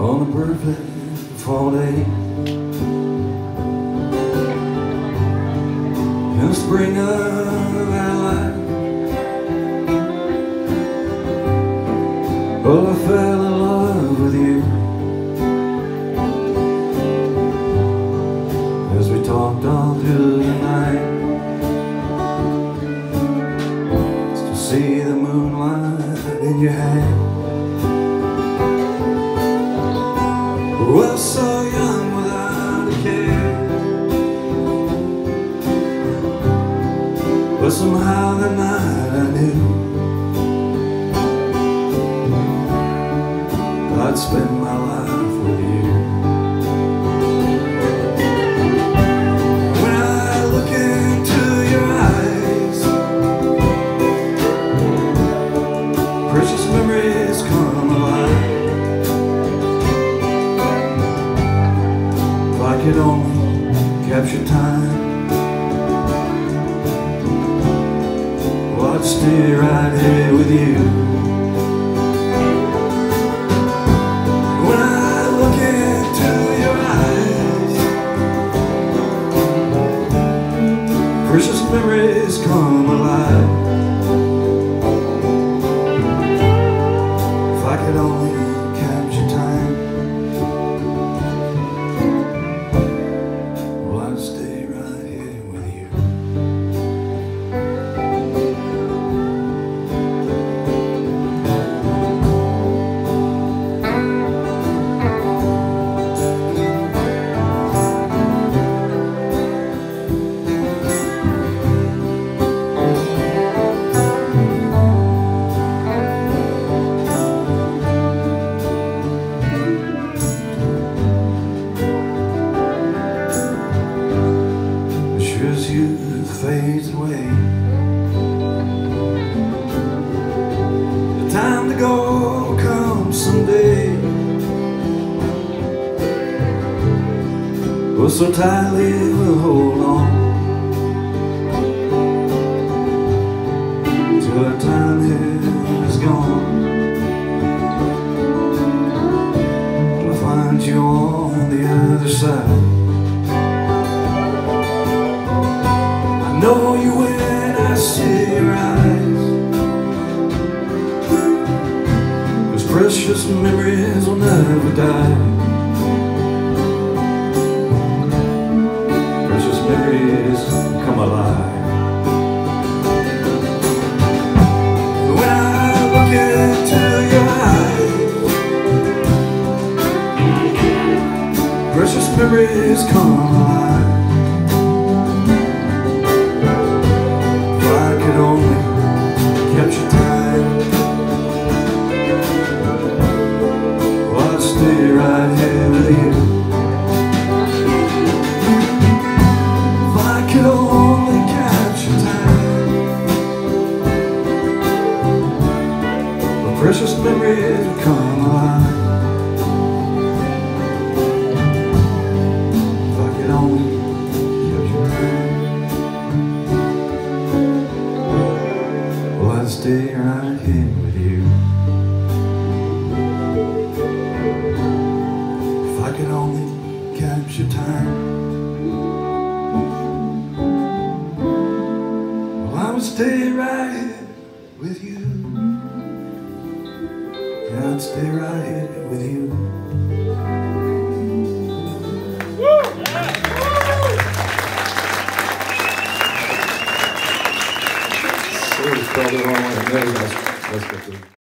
on a perfect fall day. In the spring of our life, well, I fell in love with you. As we talked all through the night, to see the moonlight in your hand. Well, so young without a care, but somehow that night I knew I'd spend my life with you. When I look into your eyes, precious memories come alive. I could only capture time, well, I'd stay right here with you. When I look into your eyes, precious memories come alive. If I could only fades away. The time to go comes someday. But so tightly we'll hold on till our time here is gone. Till I find you on the other side. Know you when I see your eyes, those precious memories will never die. Precious memories come alive. When I look into your eyes, precious memories come alive. Right here with you. If I could only capture time, my precious memories would come alive. If I could only capture time, well, I'd stay right here with you. I could only capture time, well, I would stay right here with you. Yeah, I'd stay right here with you. Woo! Yeah. Woo! So,